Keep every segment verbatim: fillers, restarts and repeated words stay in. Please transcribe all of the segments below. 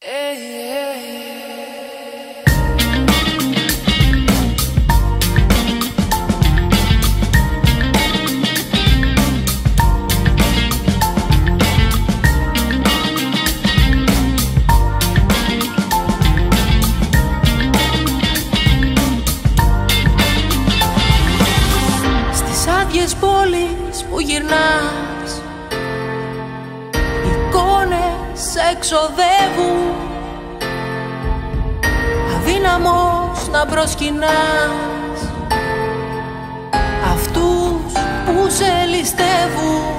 Στις άδειες πόλεις που γυρνάς, εικόνες εξοδεύουν, αδύναμος να προσκυνάς αυτούς που σε ληστεύουν.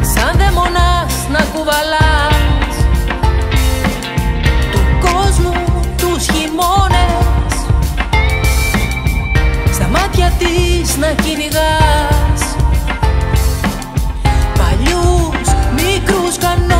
Σαν δαιμονάς να κουβαλάς του κόσμου τους χειμώνες, στα μάτια της να κυνηγάς παλιούς μικρούς κανόνες.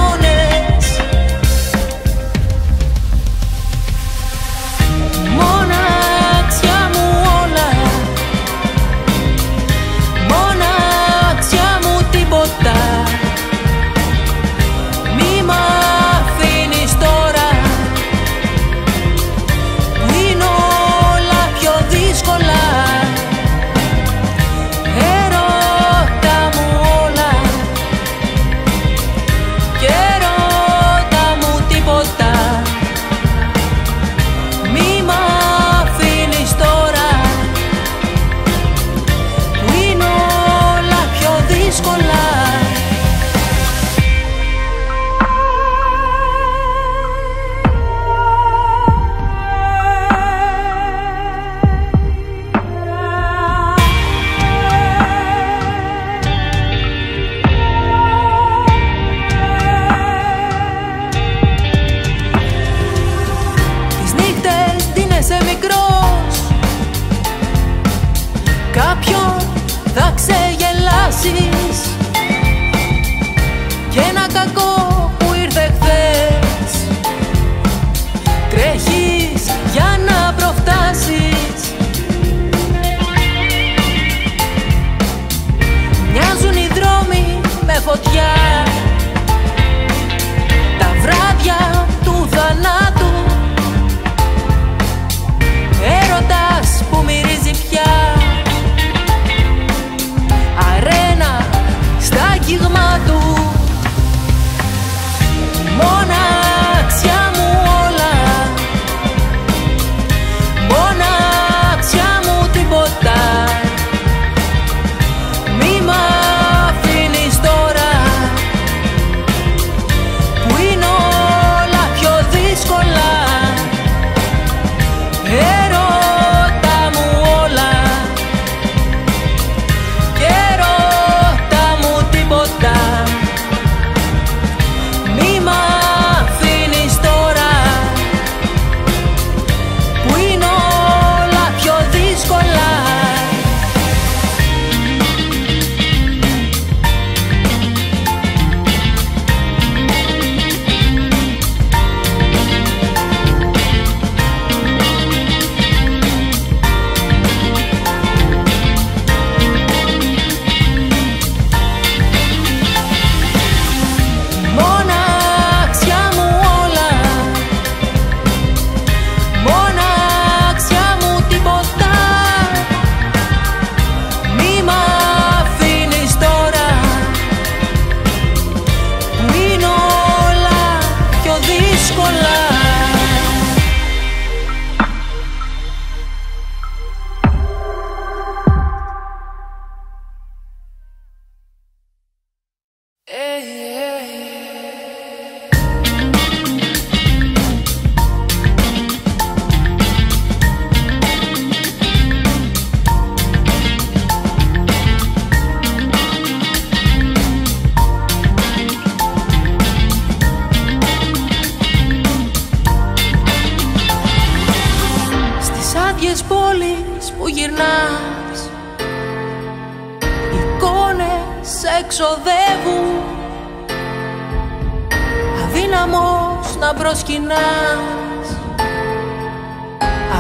Κι ένα κακό που ήρθε χθες, τρέχεις για να προφτάσεις. Μοιάζουν οι δρόμοι με φωτιά, τα βράδια του θανάτου, έρωτας που μυρίζει πια στα κύγμα του. Μοναξιά μου όλα, μοναξιά μου τίποτα, μη μ' αφήνεις τώρα που είναι όλα πιο δύσκολα. Έρωτα μου όλα και έρωτα που γυρνάς, εικόνες εξοδεύουν, αδύναμος να προσκυνάς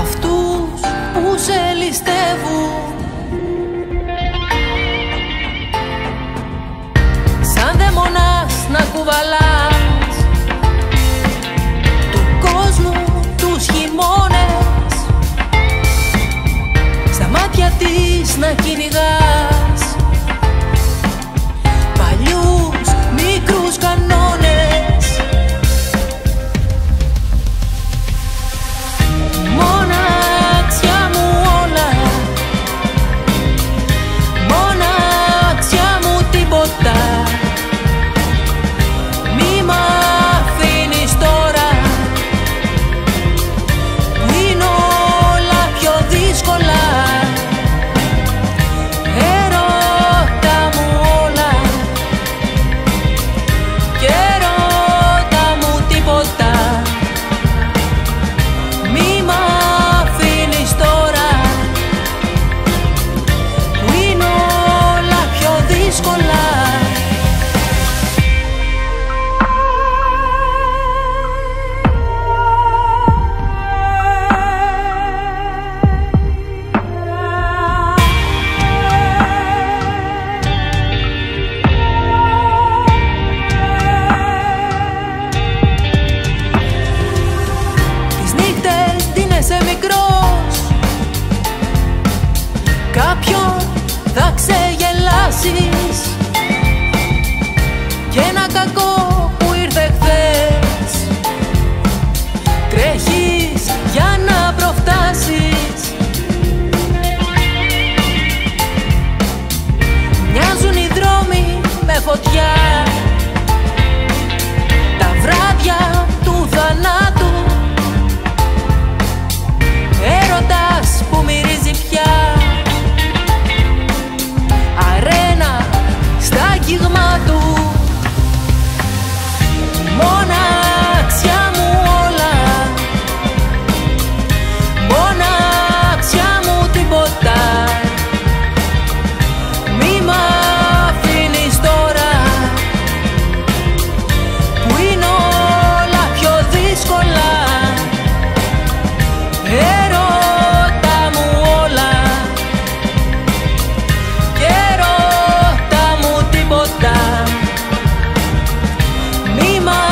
αυτούς που σε ληστεύουν. Σαν δαιμονάς να κουβαλάς του κόσμου τους χειμώνες, στα μάτια της να κυνηγάς παλιούς μικρούς κανόνες. Μοναξιά μου όλα, μοναξιά μου τίποτα. Κι ένα κακό που ήρθε χθες τρέχεις για να προφτάσεις. Μοιάζουν οι δρόμοι με φωτιά, τα βράδια του θανάτου, έρωτας που μυρίζει πια. Μοναξιά μου όλα, μοναξιά μου τίποτα. Μη μ' αφήνεις τώρα που είναι όλα πιο δύσκολα. Έρωτα μου όλα και έρωτα μου τίποτα. Quiero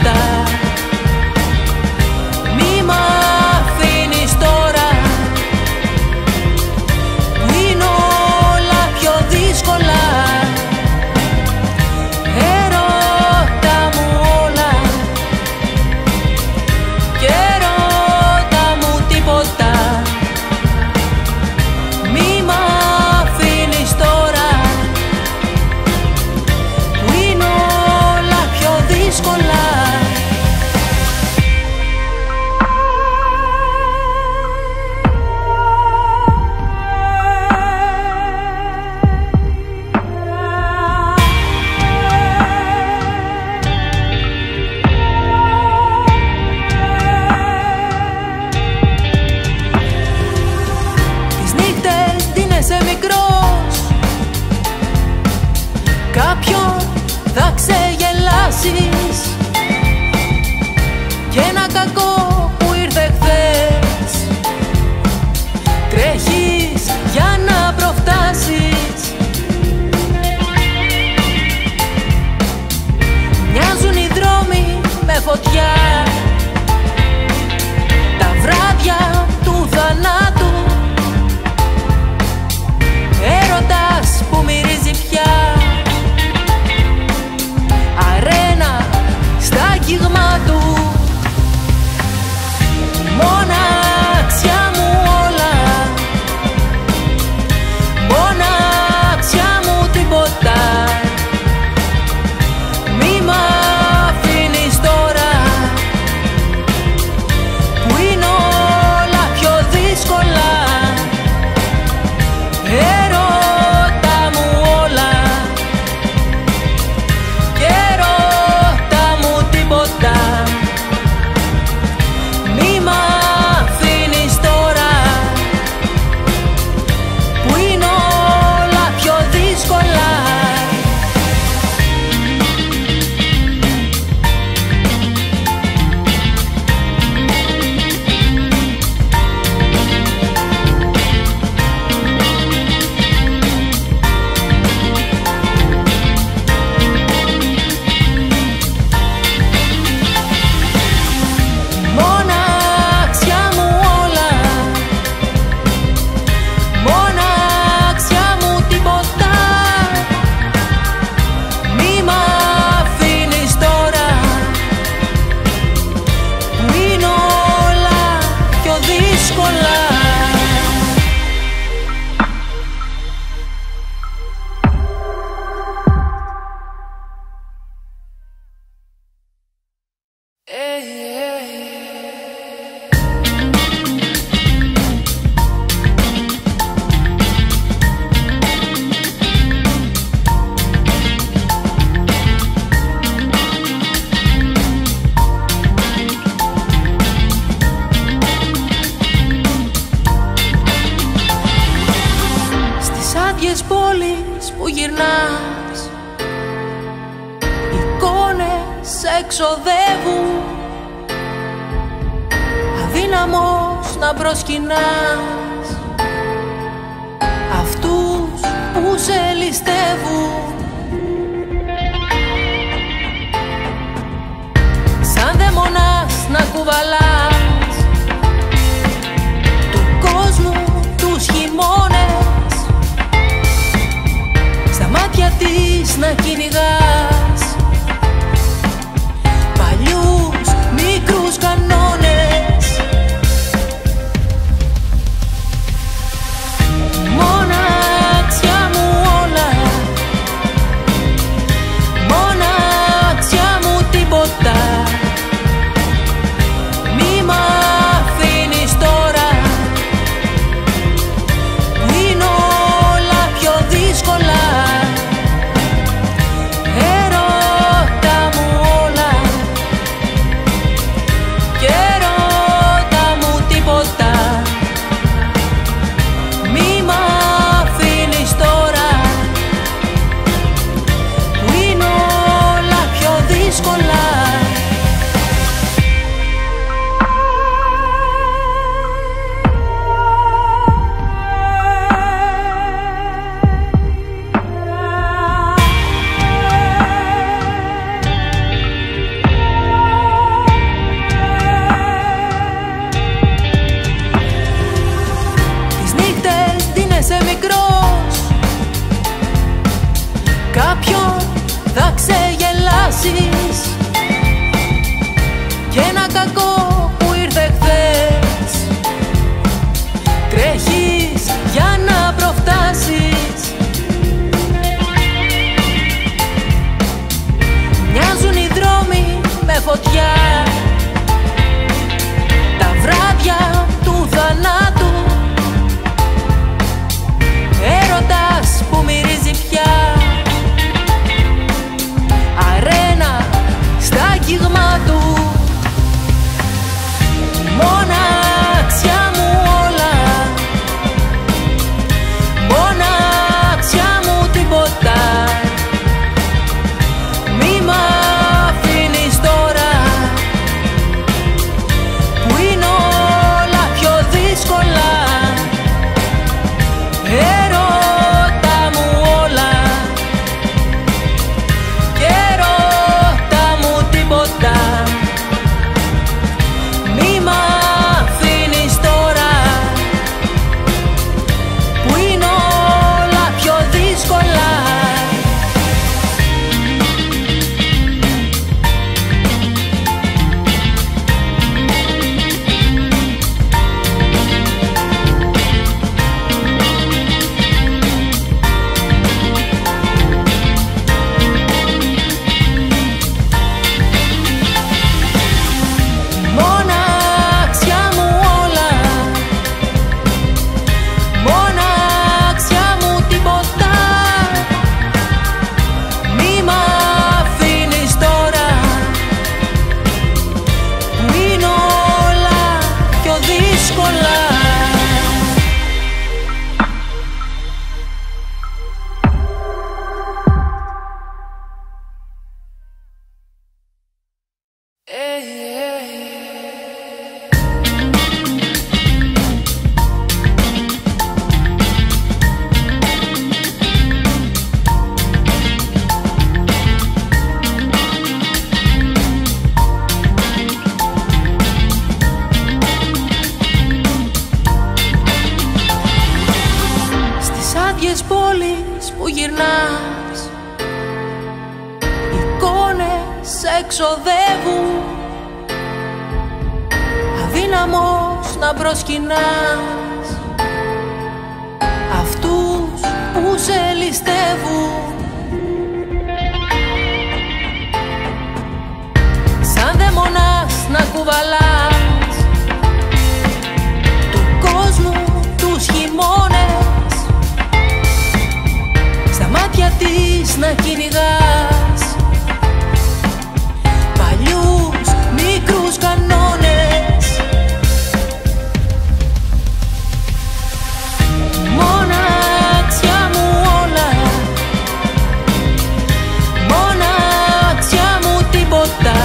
Pero ξοδεύουν, αδύναμος να προσκυνάς αυτούς που σε ληστεύουν. Σαν δαιμονάς να κουβαλάς του κόσμου τους χειμώνες, στα μάτια της να κυνηγάς παλιούς μικρούς κανόνες. Μοναξιά μου όλα, μοναξιά μου τίποτα. Κι ένα κακό που ήρθε χθες, τρέχεις για να προφτάσεις. Μοιάζουν οι δρόμοι με φωτιά, τα βράδια του θανάτου, έρωτας που μυρίζει πια στα κύγμα του. Μοναξιά μου όλα, μοναξιά μου τίποτα. Μη μ' αφήνεις τώρα που είναι όλα πιο δύσκολα. Έρωτα μου όλα, Monαξιά μου τίποτα.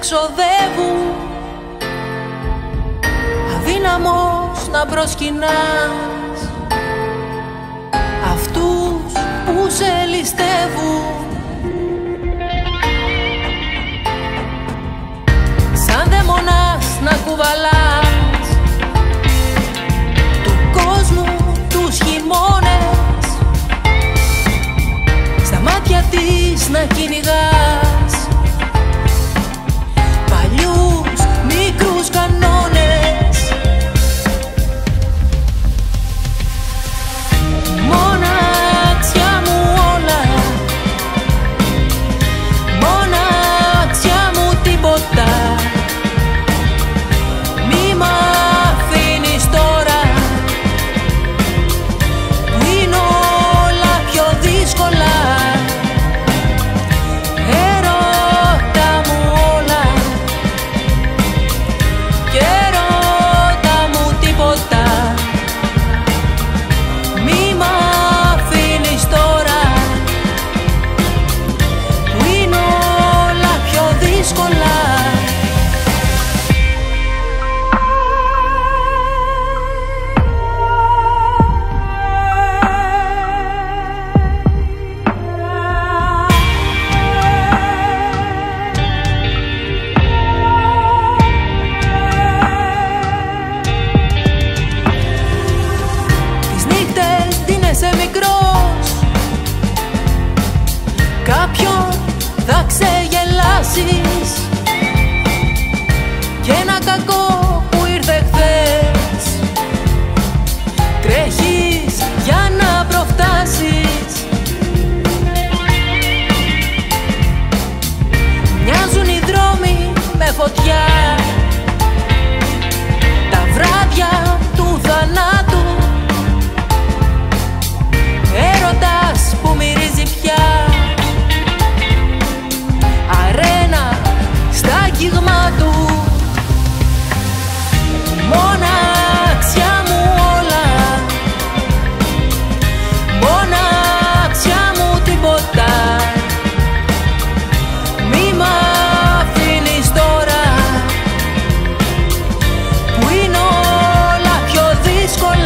ξοδεύουν, αδύναμος να προσκυνάς αυτούς που σε ληστεύουν. Σαν δαιμονάς να κουβαλάς του κόσμου τους χειμώνες, στα μάτια της να κυνηγάς παλιούς μικρούς κανόνες. Μοναξιά μου όλα, μοναξιά μου τίποτα, μη μ' αφήνεις τώρα που είναι όλα πιο δύσκολα. Έρωτα μου όλα και έρωτα μου τίποτα, μη μ' αφήνεις τώρα που είναι όλα πιο δύσκολα. Κάποιον θα ξεγελάσεις κι ένα κακό που ήρθε χθες τρέχεις για να προφτάσεις. Μοιάζουν οι δρόμοι με φωτιά, τα βράδια του θανάτου, έρωτας που μυρίζει πια αρένα στα κύγμα του. Μοναξιά μου όλα, μοναξιά μου τίποτα, μη μ' αφήνεις τώρα που είναι όλα πιο δύσκολα.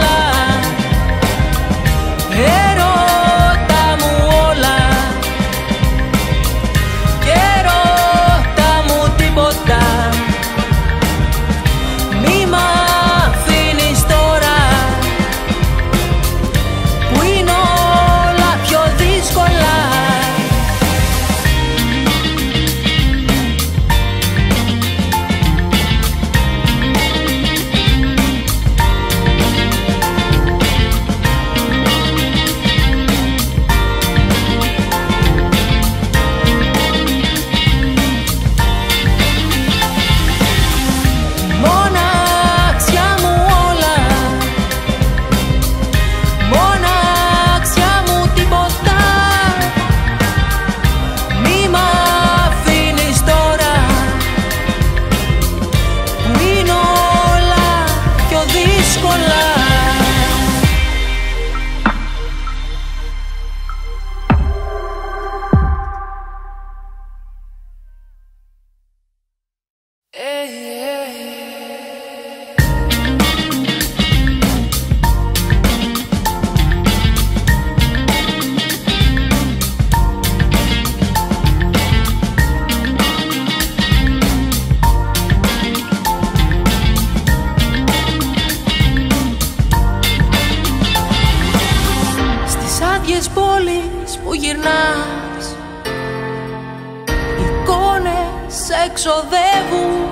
Ξοδεύουν,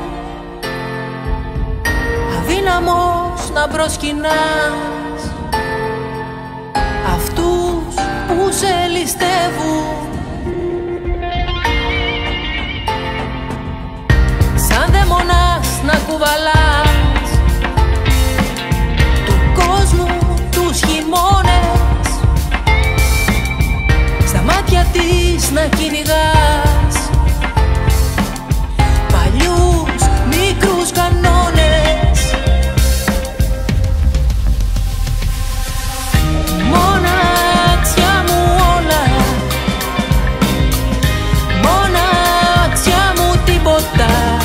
αδύναμος να προσκυνάς αυτούς που σε ληστεύουν. Σαν δαιμονάς να κουβαλάς του κόσμου τους χειμώνες, στα μάτια της να κυνηγάς παλιούς μικρούς κανόνες. Μοναξιά μου όλα, μοναξιά μου τίποτα,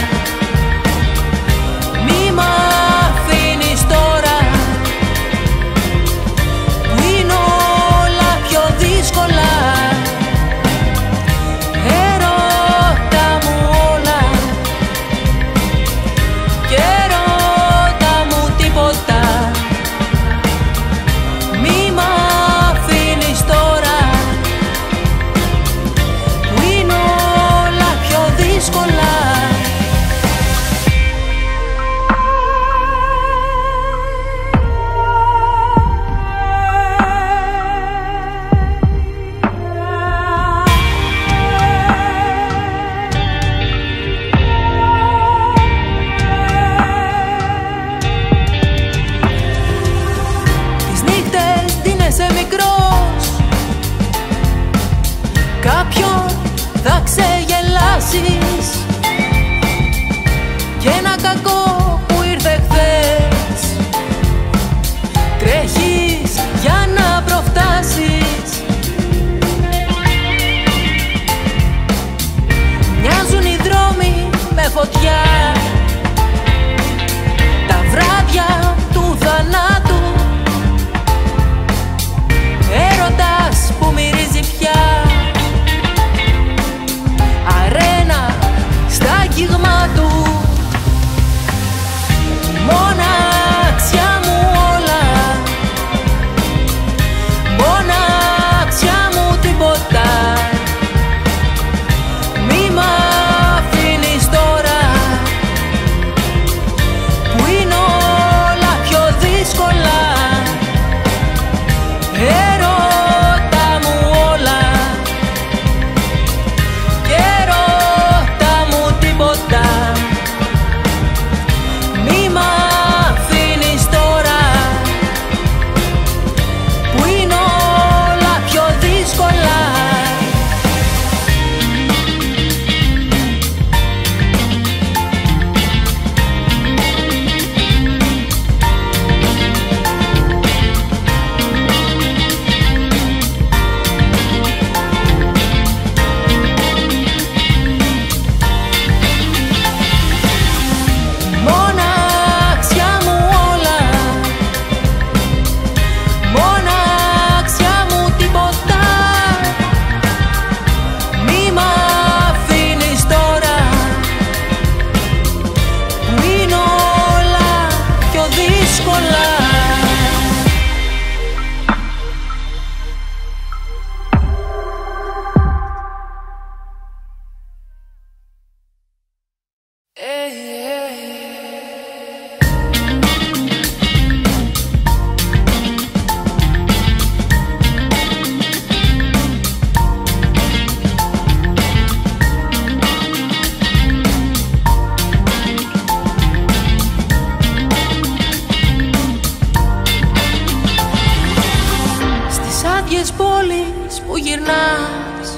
Ξεχνάς,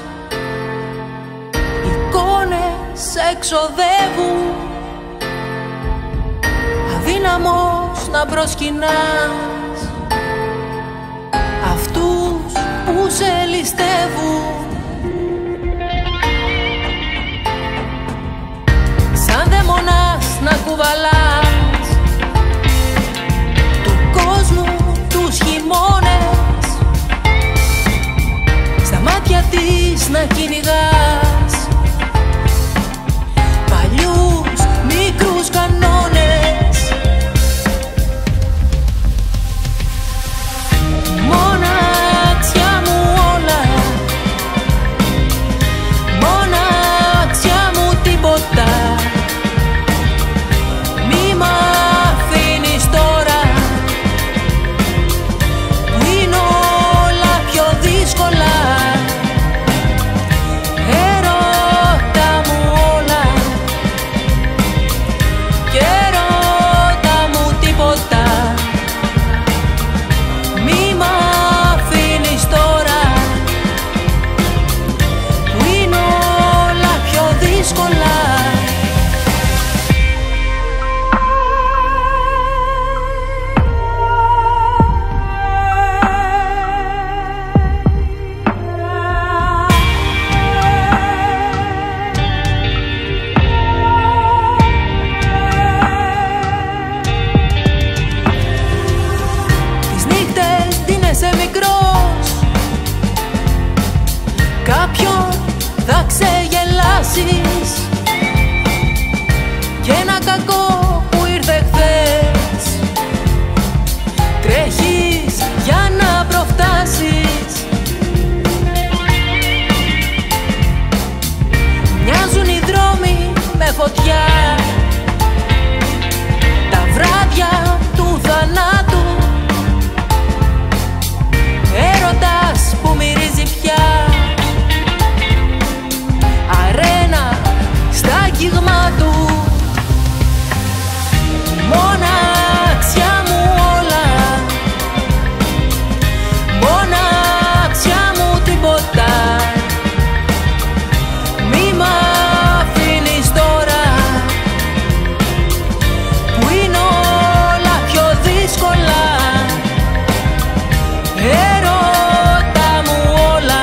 εικόνες εξοδεύουν, αδύναμος να προσκυνάς αυτούς που σε ληστεύουν. Σαν δαιμονάς να κουβαλάς του κόσμου τους χειμώνες, μάτια της να κυνηγάς παλιούς μικρούς κανόνες. Μοναξιά μου όλα, μοναξιά μου τίποτα, μη μ' αφήνεις τώρα που είναι όλα πιο δύσκολα. Κι ένα κακό που ήρθε χθες τρέχεις για να προφτάσεις. Μοιάζουν οι δρόμοι με φωτιά, τα βράδια του θανάτου, έρωτας που μυρίζει πια στα αγγίγμα του. Μοναξιά μου όλα, μοναξιά μου τίποτα, μη μ' αφήνεις τώρα που είναι όλα πιο δύσκολα. Έρωτα μου όλα,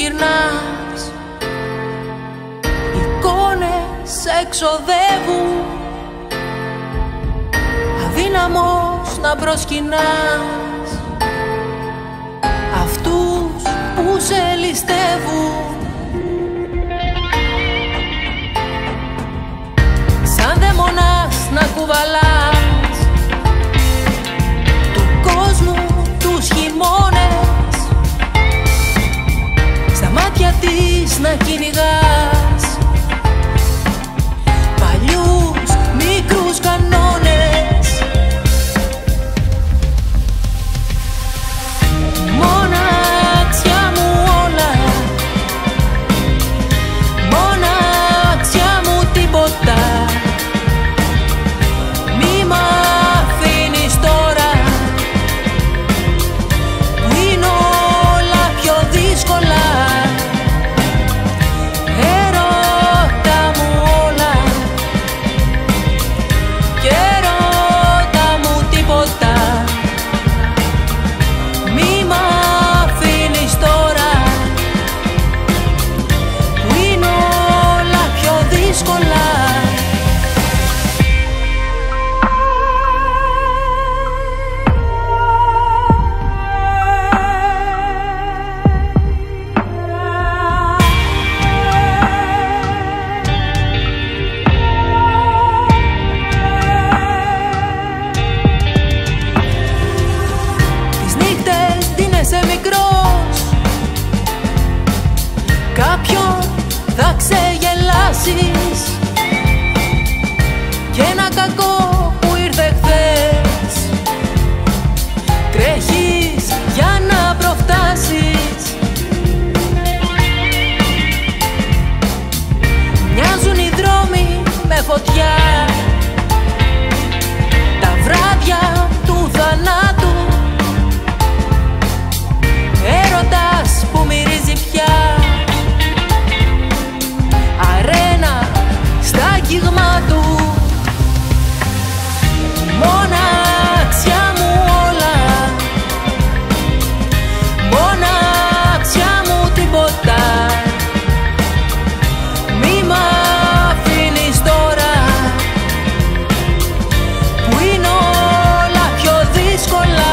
γυρνάς, εικόνες εξοδεύουν, αδύναμος να προσκυνάς αυτούς που σε ληστεύουν. Σαν δαιμονάς να κουβαλάς του κόσμου τους χειμώνες, στα μάτια της να κυνηγάς παλιούς μικρούς κανόνες. Μοναξιά μου όλα, μοναξιά μου τίποτα, κι ένα κακό που ήρθε χθες τρέχεις για να προφτάσεις. Μοιάζουν οι δρόμοι με φωτιά, τα βράδια του θανάτου, έρωτας που μυρίζει πια, αρένα στα κύγμα του. Μοναξιά μου όλα, μοναξιά μου τίποτα, μη μ' αφήνεις τώρα που είναι όλα πιο δύσκολα.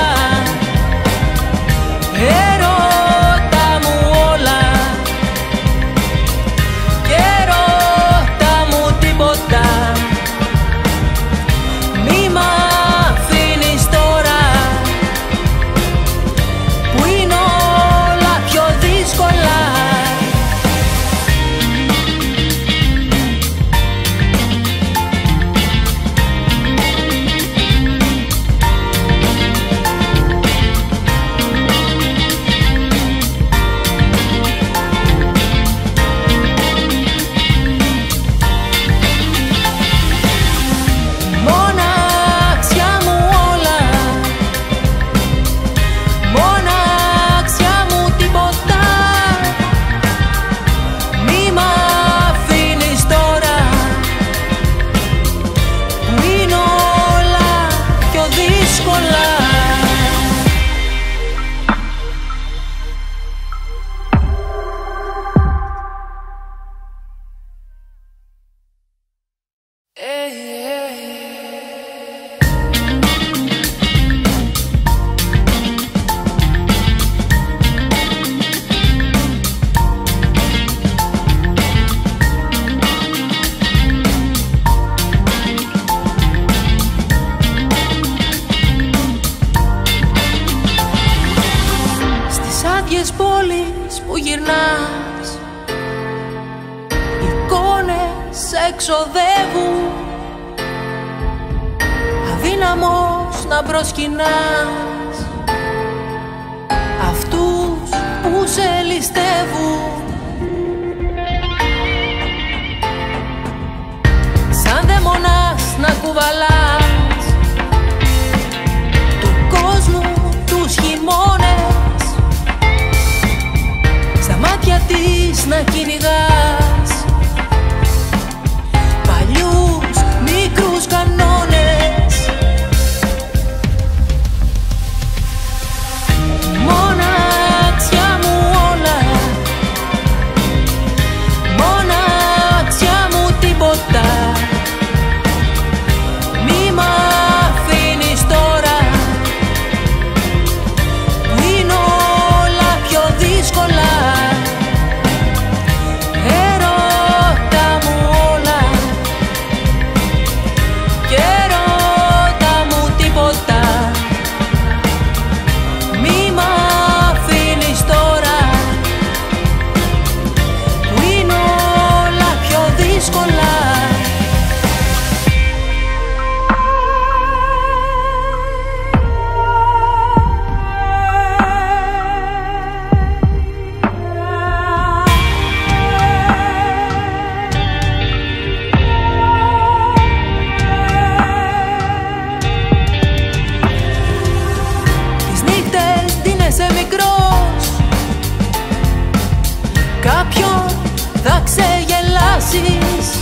απόψεις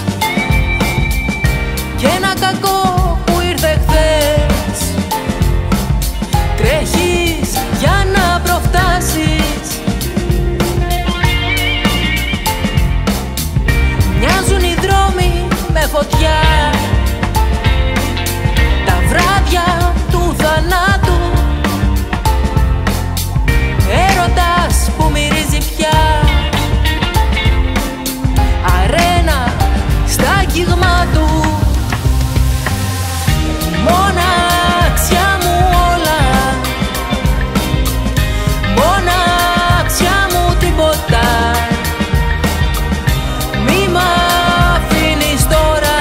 κι ένα κακό που ήρθε χθες. Τρέχεις για να προφτάσεις. Μοιάζουν οι δρόμοι με φωτιά, τα βράδια του θανάτου. Έρωτας που μυρίζει πια, αρένα στα αγγίγμα του. Μοναξιά μου όλα, μοναξιά μου τίποτα. Μη μ' αφήνεις τώρα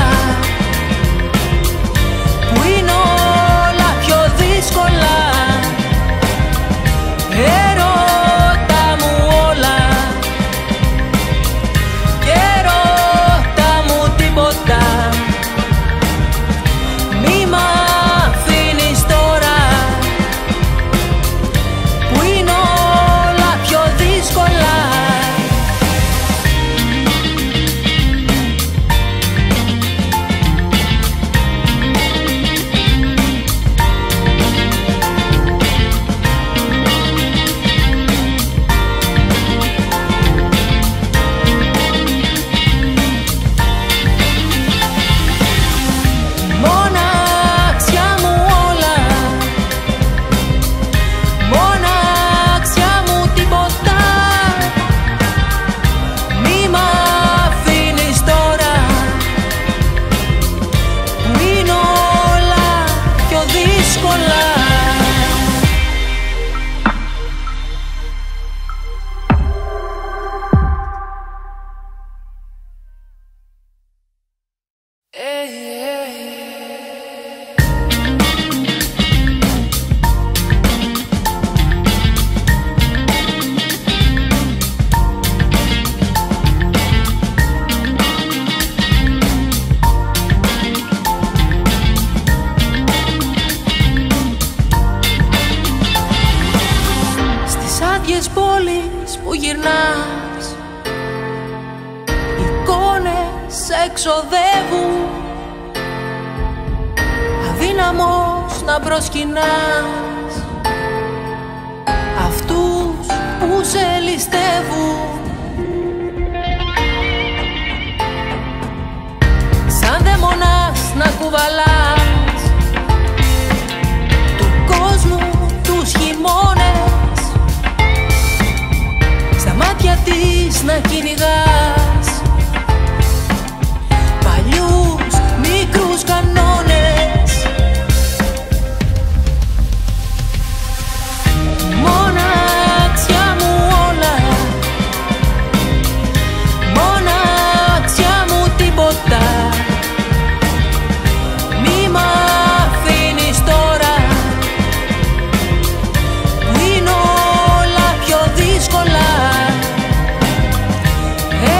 που είναι όλα πιο δύσκολα. Hey.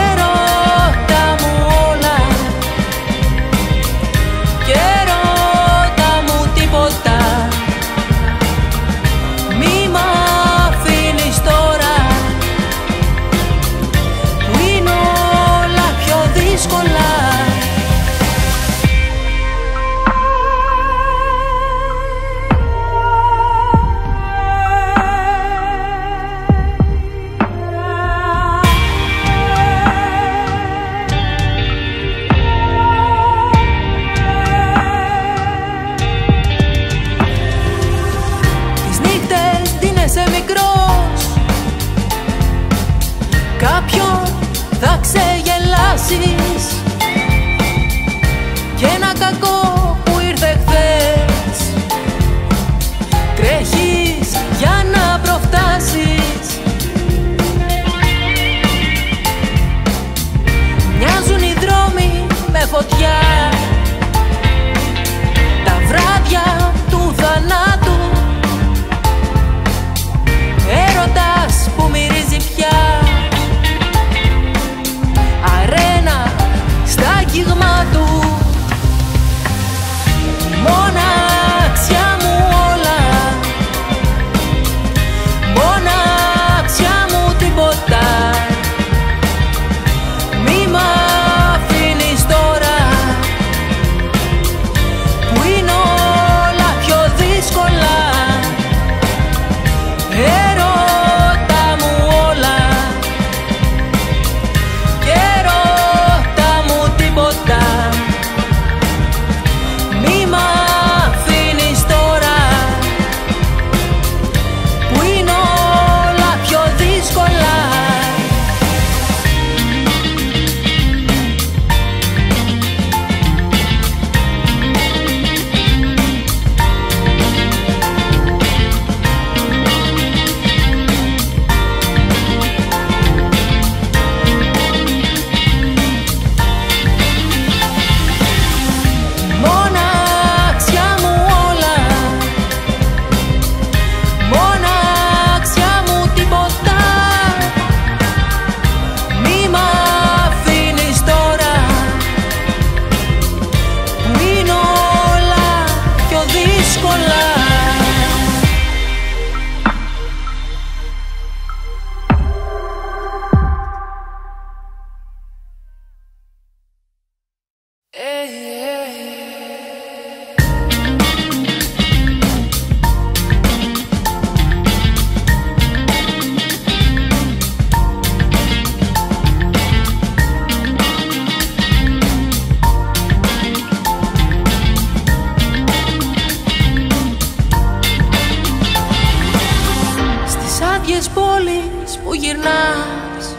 τις πόλεις που γυρνάς,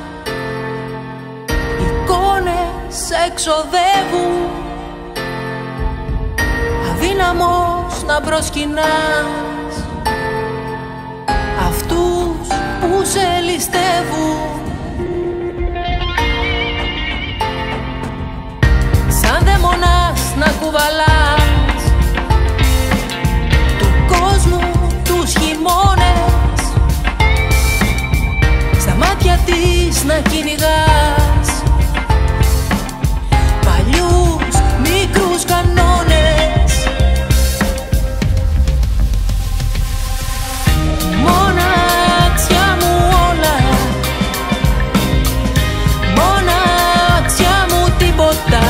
εικόνες εξοδεύουν, αδύναμος να προσκυνάς αυτούς που σε ληστεύουν. Σαν δαιμονάς να κουβαλάς του κόσμου τους χειμώνες, στα μάτια της να κυνηγάς παλιούς μικρούς κανόνες. Μοναξιά μου όλα, μοναξιά μου τίποτα.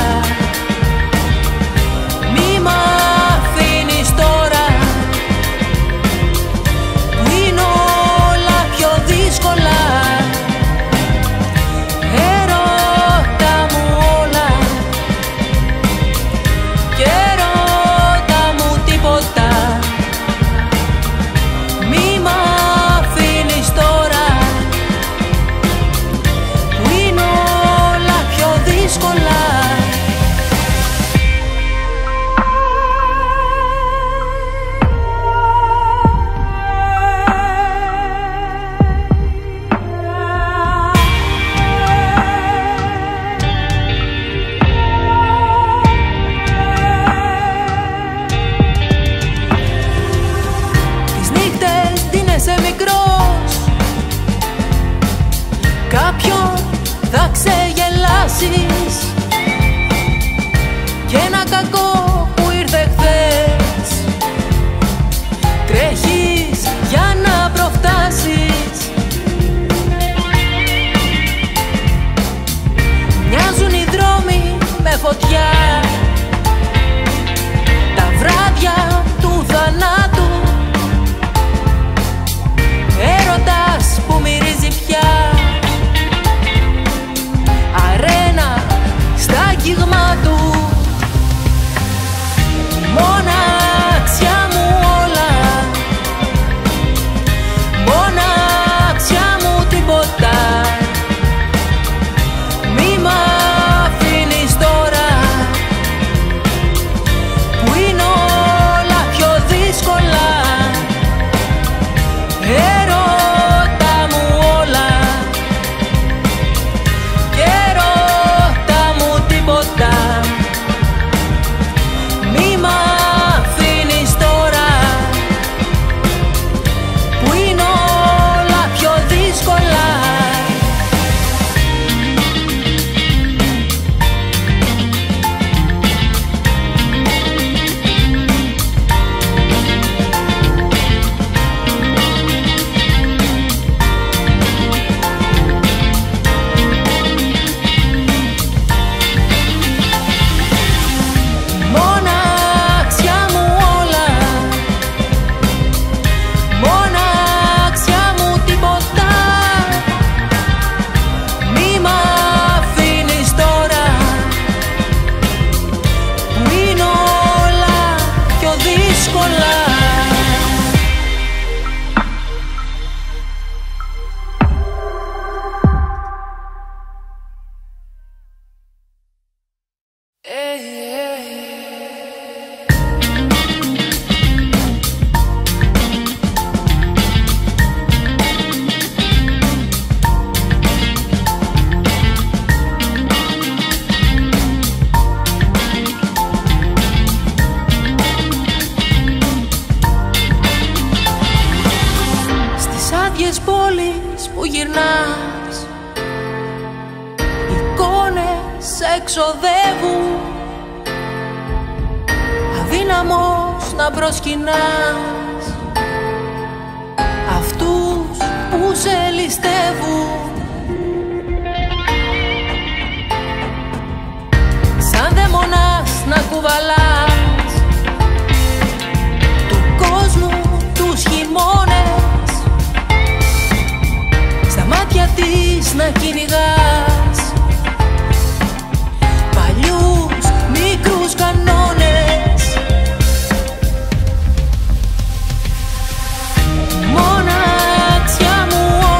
Κι ένα κακό που ήρθε χθες, τρέχεις για να προφτάσεις. Μοιάζουν οι δρόμοι με φωτιά, τα βράδια του θανάτου, έρωτας που μυρίζει πια. Μοναξιά μου όλα, μοναξιά μου τίποτα. Μη μ' αφήνεις τώρα που είναι όλα πιο δύσκολα. Έρωτα μου όλα και έρωτα μου τίποτα. Εξοδεύουν, αδύναμος να προσκυνάς αυτούς που σε ληστεύουν. Σαν δαιμονάς να κουβαλάς του κόσμου τους χειμώνες, στα μάτια της να κυνηγάς μικρούς κανόνες. Μοναξιά μου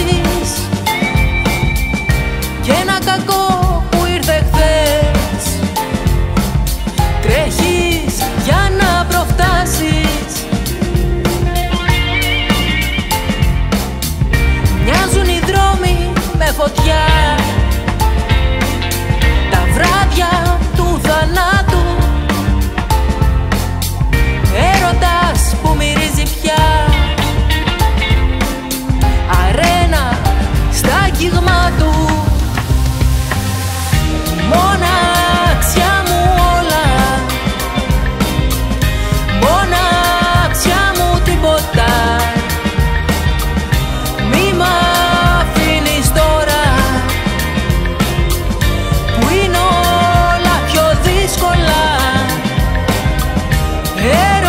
απόψεις κι ένα κακό που ήρθε χθες. Τρέχεις για να προφτάσεις. Μοιάζουν οι δρόμοι με φωτιά, τα βράδια του θανάτου. Έρωτας που μυρίζει πια, αρένα στα αγγίγμα του. Μοναξιά μου όλα, μοναξιά μου τίποτα. Μη μ' αφήνεις τώρα που είναι όλα πιο δύσκολα.